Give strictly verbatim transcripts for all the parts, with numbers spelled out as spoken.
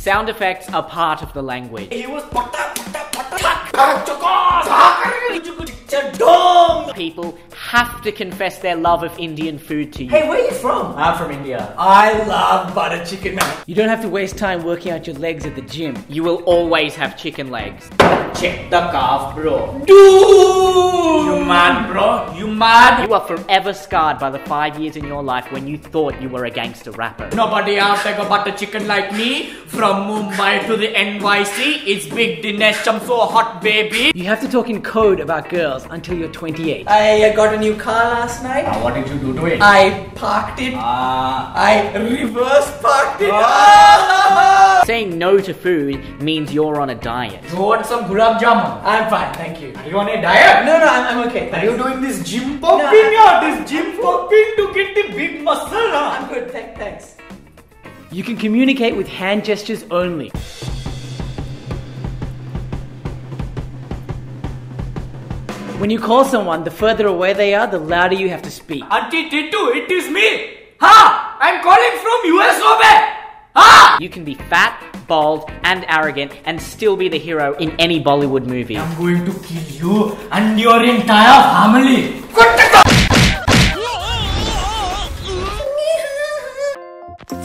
Sound effects are part of the language. He was people have to confess their love of Indian food to you. Hey, where are you from? I'm from India. I love butter chicken. You don't have to waste time working out your legs at the gym. You will always have chicken legs. Check the calf, bro. Dude! You mad, bro? You mad? You are forever scarred by the five years in your life when you thought you were a gangster rapper. Nobody out there got butter chicken like me. From Mumbai to the N Y C, it's Big Dinesh. I'm so hot, baby. You have to talk in code about girls until you're twenty-eight. I got a new car last night. Uh, what did you do to it? I parked it. Uh, I reverse parked it. Uh, Saying no to food means you're on a diet. You want some gulab jamun? I'm fine, thank you. Are you on a diet? No, no, I'm, I'm okay. Thanks. Are you doing this gym popping? No, or this gym popping to get the big muscle? Huh? I'm good, th thanks. You can communicate with hand gestures only. When you call someone, the further away they are, the louder you have to speak. Auntie Titu, it is me! Ha! I'm calling from U S O B! Ha! You can be fat, bald, and arrogant, and still be the hero in any Bollywood movie. I'm going to kill you and your entire family!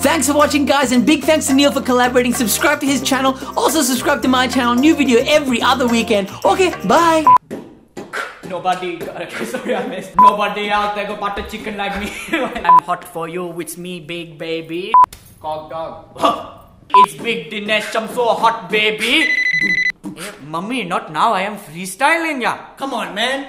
Thanks for watching, guys, and big thanks to Neil for collaborating. Subscribe to his channel. Also subscribe to my channel. New video every other weekend. Okay, bye! Nobody, sorry I missed. Nobody out there got butter chicken like me. I'm hot for you, it's me, big baby. Cock dog. It's Big Dinesh, I'm so hot, baby. Mummy, not now, I am freestyling ya. Come on, man.